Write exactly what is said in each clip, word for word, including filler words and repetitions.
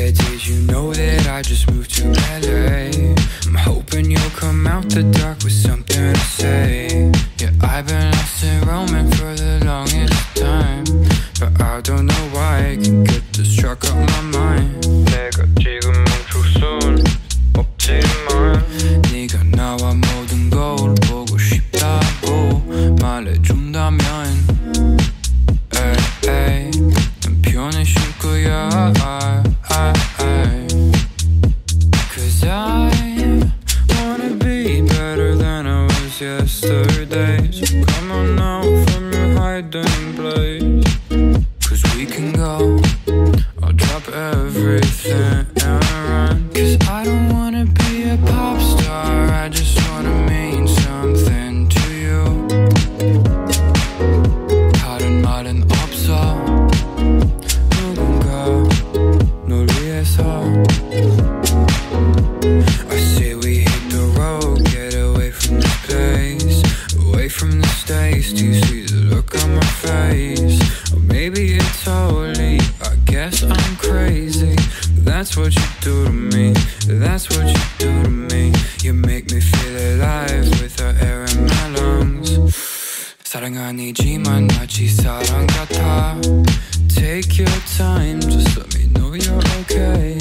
yeah, did you know that I just moved to L A? I'm hoping you'll come out the dark with something to say. Yeah, I've been lost and roaming for the longest time, but I don't know why I can get this truck out my mind. 내가 지금 멈출 순 없지만 네가 나와 모든 걸 보고 싶다고 말해준다면 에이 난 편해질 거야. Cause I wanna be better than I was yesterday, so come on now from your hiding place. Cause we can go, I'll drop everything and run. Cause I don't wanna be a pop star, I just wanna mean something to you. 다른 말은 없어, 누군가 널 위해서. I say we hit the road, get away from this place, away from this place. Do you see the look on my face? Maybe it's holy, I guess I'm crazy, but that's what you do to me, that's what you do to me. You make me feel alive with the air in my lungs. 사랑 아니지만 마치 사랑 같아. Take your time, just let me know you're okay.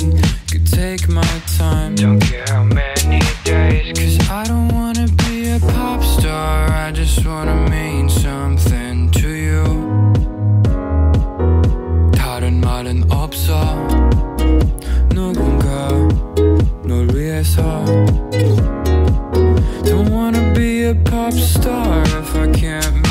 You take my time, don't care how many days. Cause I don't wanna be a pop star, I just wanna mean something to you. 말은 없어, 누군가 널 위해서. Don't wanna be a pop star if I can't